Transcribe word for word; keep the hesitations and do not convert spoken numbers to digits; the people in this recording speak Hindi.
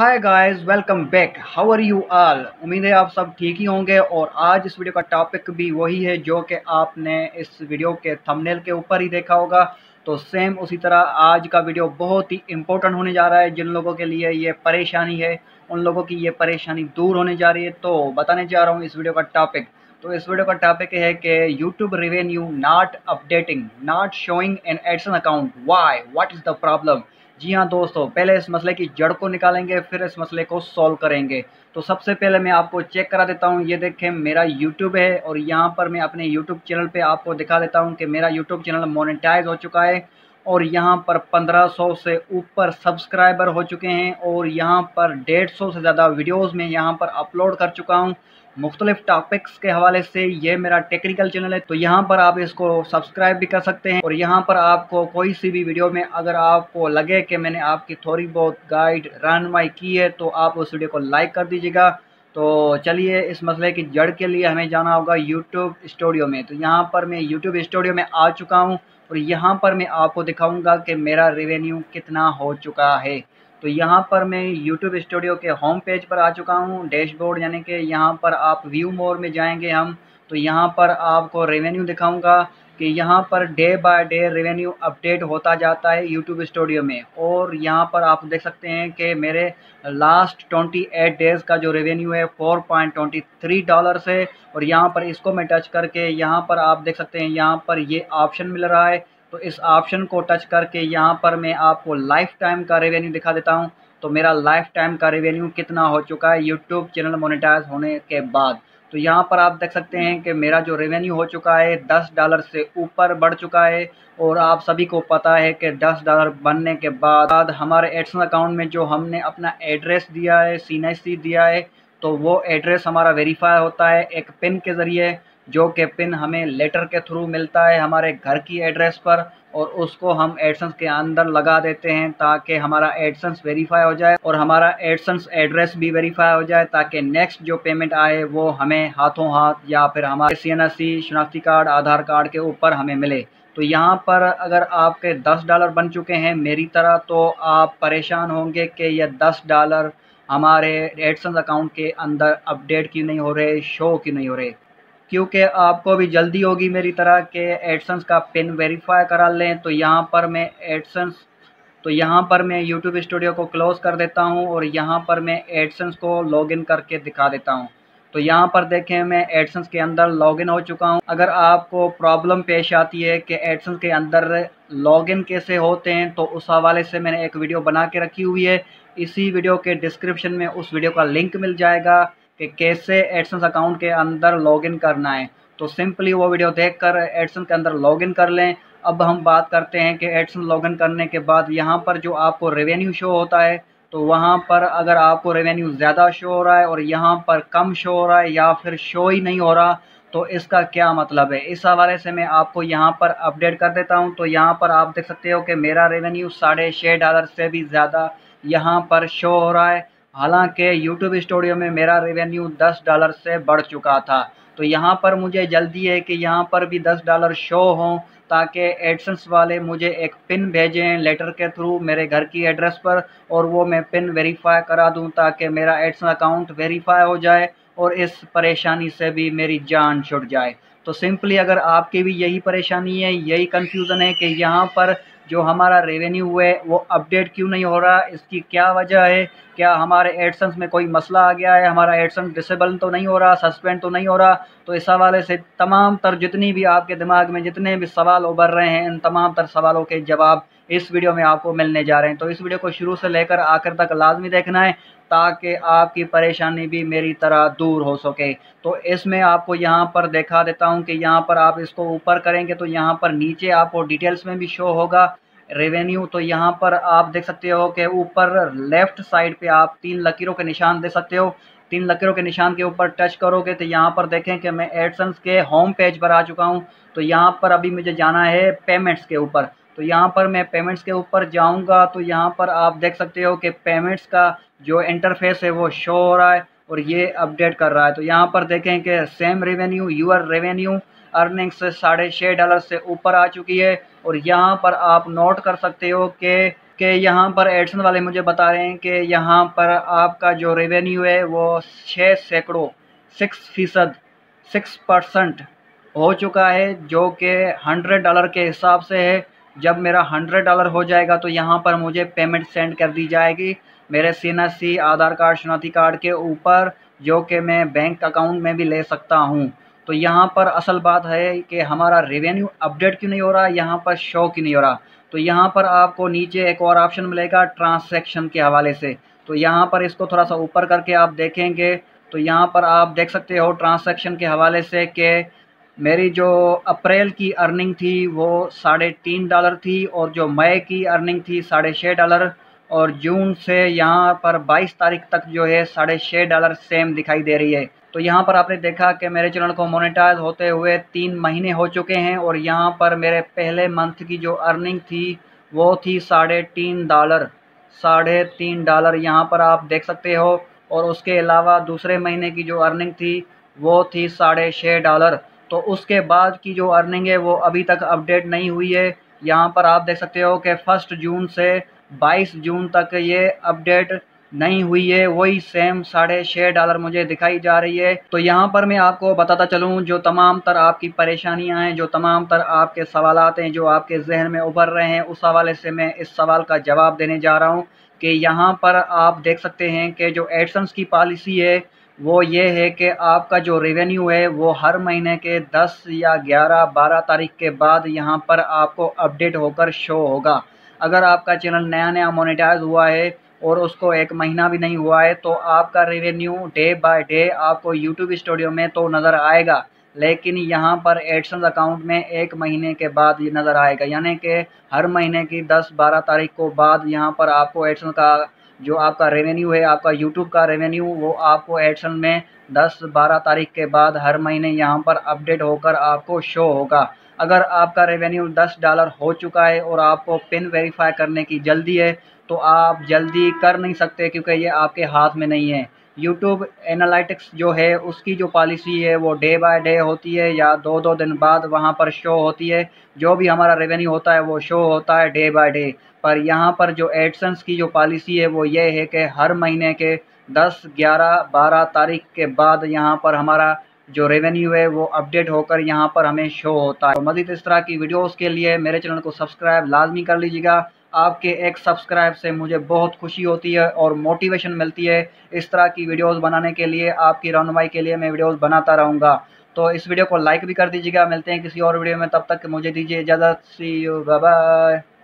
Hi guys, welcome back. How are you all. उम्मीद है आप सब ठीक ही होंगे। और आज इस वीडियो का टॉपिक भी वही है जो कि आपने इस वीडियो के थंबनेल के ऊपर ही देखा होगा। तो सेम उसी तरह आज का वीडियो बहुत ही इम्पोर्टेंट होने जा रहा है। जिन लोगों के लिए ये परेशानी है उन लोगों की ये परेशानी दूर होने जा रही है। तो बताने जा रहा हूँ इस वीडियो का टॉपिक। तो इस वीडियो का टॉपिक है कि YouTube revenue not updating, not showing an AdSense account, why, what is the problem. जी हाँ दोस्तों, पहले इस मसले की जड़ को निकालेंगे, फिर इस मसले को सॉल्व करेंगे। तो सबसे पहले मैं आपको चेक करा देता हूँ। ये देखें, मेरा यूट्यूब है और यहाँ पर मैं अपने यूट्यूब चैनल पे आपको दिखा देता हूँ कि मेरा यूट्यूब चैनल मोनेटाइज हो चुका है और यहाँ पर पंद्रह सौ से ऊपर सब्सक्राइबर हो चुके हैं और यहाँ पर डेढ़ सौ से ज़्यादा वीडियोस में यहाँ पर अपलोड कर चुका हूँ मुख्तलिफ़ टॉपिक्स के हवाले से। ये मेरा टेक्निकल चैनल है, तो यहाँ पर आप इसको सब्सक्राइब भी कर सकते हैं। और यहाँ पर आपको कोई सी भी वीडियो में अगर आपको लगे कि मैंने आपकी थोड़ी बहुत गाइड रहनुमाई की है तो आप उस वीडियो को लाइक कर दीजिएगा। तो चलिए, इस मसले की जड़ के लिए हमें जाना होगा यूट्यूब स्टूडियो में। तो यहाँ पर मैं यूट्यूब स्टूडियो में आ चुका हूँ और यहाँ पर मैं आपको दिखाऊंगा कि मेरा रेवेन्यू कितना हो चुका है। तो यहाँ पर मैं यूट्यूब स्टूडियो के होम पेज पर आ चुका हूँ, डैशबोर्ड, यानी कि यहाँ पर आप व्यू मोर में जाएंगे हम। तो यहाँ पर आपको रेवेन्यू दिखाऊंगा कि यहाँ पर day by day revenue update होता जाता है यूट्यूब स्टूडियो में। और यहाँ पर आप देख सकते हैं कि मेरे लास्ट अट्ठाईस डेज़ का जो रेवेन्यू है चार पॉइंट दो तीन डॉलर्स है। और यहाँ पर इसको मैं टच करके यहाँ पर आप देख सकते हैं, यहाँ पर ये ऑप्शन मिल रहा है। तो इस ऑप्शन को टच करके यहाँ पर मैं आपको लाइफ टाइम का रेवेन्यू दिखा देता हूँ। तो मेरा लाइफ टाइम का रेवेन्यू कितना हो चुका है यूट्यूब चैनल मोनेटाइज होने के बाद। तो यहाँ पर आप देख सकते हैं कि मेरा जो रेवेन्यू हो चुका है दस डॉलर से ऊपर बढ़ चुका है। और आप सभी को पता है कि दस डॉलर बनने के बाद हमारे एडसेंस अकाउंट में जो हमने अपना एड्रेस दिया है, सीनासी दिया है, तो वो एड्रेस हमारा वेरीफाई होता है एक पिन के ज़रिए, जो कि पिन हमें लेटर के थ्रू मिलता है हमारे घर की एड्रेस पर। और उसको हम एडसेंस के अंदर लगा देते हैं ताकि हमारा एडसेंस वेरीफाई हो जाए और हमारा एडसेंस एड्रेस भी वेरीफाई हो जाए, ताकि नेक्स्ट जो पेमेंट आए वो हमें हाथों हाथ या फिर हमारे सीएनआरसी, शनाख्ती कार्ड, आधार कार्ड के ऊपर हमें मिले। तो यहाँ पर अगर आपके दस डॉलर बन चुके हैं मेरी तरह, तो आप परेशान होंगे कि यह दस डॉलर हमारे एडसेंस अकाउंट के अंदर अपडेट क्यों नहीं हो रहे, शो क्यों नहीं हो रहे। क्योंकि आपको भी जल्दी होगी मेरी तरह के एडसेंस का पिन वेरीफाई करा लें। तो यहाँ पर मैं एडसेंस तो यहाँ पर मैं यूट्यूब स्टूडियो को क्लोज कर देता हूँ और यहाँ पर मैं एडसेंस को लॉगिन करके दिखा देता हूँ। तो यहाँ पर देखें, मैं एडसेंस के अंदर लॉगिन हो चुका हूँ। अगर आपको प्रॉब्लम पेश आती है कि एडसेंस के अंदर लॉगिन कैसे होते हैं, तो उस हवाले से मैंने एक वीडियो बना के रखी हुई है। इसी वीडियो के डिस्क्रिप्शन में उस वीडियो का लिंक मिल जाएगा कि कैसे एडसेंस अकाउंट के अंदर लॉगिन करना है। तो सिंपली वो वीडियो देखकर एडसेंस के अंदर लॉगिन कर लें। अब हम बात करते हैं कि एडसेंस लॉगिन करने के बाद यहाँ पर जो आपको रेवेन्यू शो होता है, तो वहाँ पर अगर आपको रेवेन्यू ज़्यादा शो हो रहा है और यहाँ पर कम शो हो रहा है या फिर शो ही नहीं हो रहा, तो इसका क्या मतलब है। इस हवाले से मैं आपको यहाँ पर अपडेट कर देता हूँ। तो यहाँ पर आप देख सकते हो कि मेरा रेवेन्यू साढ़े छः डॉलर से भी ज़्यादा यहाँ पर शो हो रहा है, हालांकि यूट्यूब स्टूडियो में मेरा रेवेन्यू दस डॉलर से बढ़ चुका था। तो यहाँ पर मुझे जल्दी है कि यहाँ पर भी दस डॉलर शो हों, ताकि एडसेंस वाले मुझे एक पिन भेजें लेटर के थ्रू मेरे घर की एड्रेस पर, और वो मैं पिन वेरीफाई करा दूं ताकि मेरा एडसेंस अकाउंट वेरीफाई हो जाए और इस परेशानी से भी मेरी जान छुट जाए। तो सिंपली अगर आपकी भी यही परेशानी है, यही कन्फ्यूज़न है कि यहाँ पर जो हमारा रेवेन्यू है वो अपडेट क्यों नहीं हो रहा, इसकी क्या वजह है, क्या हमारे एडसेंस में कोई मसला आ गया है, हमारा एडसेंस डिसेबल तो नहीं हो रहा, सस्पेंड तो नहीं हो रहा। तो इस हवाले से तमाम तर जितनी भी आपके दिमाग में जितने भी सवाल उभर रहे हैं, इन तमाम तर सवालों के जवाब इस वीडियो में आपको मिलने जा रहे हैं। तो इस वीडियो को शुरू से लेकर आखिर तक लाजमी देखना है ताकि आपकी परेशानी भी मेरी तरह दूर हो सके। तो इसमें आपको यहाँ पर दिखा देता हूँ कि यहाँ पर आप इसको ऊपर करेंगे तो यहाँ पर नीचे आपको डिटेल्स में भी शो होगा रेवेन्यू। तो यहाँ पर आप देख सकते हो कि ऊपर लेफ़्ट साइड पे आप तीन लकीरों के निशान दे सकते हो। तीन लकीरों के निशान के ऊपर टच करोगे तो यहाँ पर देखें कि मैं एडसेंस के होम पेज पर आ चुका हूँ। तो यहाँ पर अभी मुझे जाना है पेमेंट्स के ऊपर। तो यहाँ पर मैं पेमेंट्स के ऊपर जाऊँगा तो यहाँ पर आप देख सकते हो कि पेमेंट्स का जो इंटरफेस है वो शो हो रहा है और ये अपडेट कर रहा है। तो यहाँ पर देखें कि same revenue, your revenue earnings साढ़े छः डॉलर से ऊपर आ चुकी है। और यहाँ पर आप नोट कर सकते हो कि कि यहाँ पर एडसेंस वाले मुझे बता रहे हैं कि यहाँ पर आपका जो रेवेन्यू है वो छः सैकड़ों सिक्स फीसद सिक्स परसेंट हो चुका है, जो कि हंड्रेड डॉलर के हिसाब से है। जब मेरा हंड्रेड डॉलर हो जाएगा तो यहाँ पर मुझे पेमेंट सेंड कर दी जाएगी मेरे C N S C Aadhaar card शनाख्ती कार्ड के ऊपर, जो कि मैं बैंक अकाउंट में भी ले सकता हूँ। तो यहाँ पर असल बात है कि हमारा रेवेन्यू अपडेट क्यों नहीं हो रहा, यहाँ पर शो क्यों नहीं हो रहा। तो यहाँ पर आपको नीचे एक और ऑप्शन मिलेगा ट्रांसैक्शन के हवाले से, तो यहाँ पर इसको थोड़ा सा ऊपर करके आप देखेंगे तो यहाँ पर आप देख सकते हो ट्रांसैक्शन के हवाले से कि मेरी जो अप्रैल की अर्निंग थी वो साढ़े तीन डॉलर थी, और जो मई की अर्निंग थी साढ़े छः डॉलर, और जून से यहाँ पर बाईस तारीख तक जो है साढ़े छः डॉलर सेम दिखाई दे रही है। तो यहाँ पर आपने देखा कि मेरे चैनल को मोनेटाइज होते हुए तीन महीने हो चुके हैं, और यहाँ पर मेरे पहले मंथ की जो अर्निंग थी वो थी साढ़े तीन डॉलर साढ़े तीन डॉलर यहाँ पर आप देख सकते हो, और उसके अलावा दूसरे महीने की जो अर्निंग थी वो थी साढ़े छः डॉलर। तो उसके बाद की जो अर्निंग है वो अभी तक अपडेट नहीं हुई है। यहाँ पर आप देख सकते हो कि फर्स्ट जून से बाईस जून तक ये अपडेट नहीं हुई है, वही सेम साढ़े छः डॉलर मुझे दिखाई जा रही है। तो यहाँ पर मैं आपको बताता चलूँ जो तमाम तर आपकी परेशानियाँ हैं, जो तमाम तर आपके सवालात हैं जो आपके जहन में उभर रहे हैं, उस हवाले से मैं इस सवाल का जवाब देने जा रहा हूँ। कि यहाँ पर आप देख सकते हैं कि जो एडसेंस की पॉलिसी है वो ये है कि आपका जो रेवेन्यू है वो हर महीने के दस या ग्यारह बारह तारीख के बाद यहाँ पर आपको अपडेट होकर शो होगा। अगर आपका चैनल नया नया मोनेटाइज हुआ है और उसको एक महीना भी नहीं हुआ है तो आपका रेवेन्यू डे बाय डे आपको यूट्यूब स्टूडियो में तो नज़र आएगा, लेकिन यहाँ पर एडसेंस अकाउंट में एक महीने के बाद ये नज़र आएगा। यानी कि हर महीने की दस बारह तारीख को बाद यहाँ पर आपको एडसेंस का जो आपका रेवेन्यू है, आपका यूट्यूब का रेवेन्यू, वो आपको एडसेंस में दस बारह तारीख के बाद हर महीने यहाँ पर अपडेट होकर आपको शो होगा। अगर आपका रेवेन्यू दस डॉलर हो चुका है और आपको पिन वेरीफाई करने की जल्दी है तो आप जल्दी कर नहीं सकते, क्योंकि ये आपके हाथ में नहीं है। YouTube एनालिटिक्स जो है उसकी जो पॉलिसी है वो डे बाय डे होती है या दो दो दिन बाद वहाँ पर शो होती है। जो भी हमारा रेवेन्यू होता है वो शो होता है डे बाय डे, पर यहाँ पर जो एडसेंस की जो पॉलिसी है वो ये है कि हर महीने के दस ग्यारह बारह तारीख के बाद यहाँ पर हमारा जो रेवेन्यू है वो अपडेट होकर यहाँ पर हमें शो होता है। तो मज़ीद इस तरह की वीडियोज़ के लिए मेरे चैनल को सब्सक्राइब लाजमी कर लीजिएगा। आपके एक सब्सक्राइब से मुझे बहुत खुशी होती है और मोटिवेशन मिलती है। इस तरह की वीडियोस बनाने के लिए, आपकी रहनुमाई के लिए मैं वीडियोस बनाता रहूँगा। तो इस वीडियो को लाइक भी कर दीजिएगा। मिलते हैं किसी और वीडियो में, तब तक मुझे दीजिए इजाज़त। See you, bye bye.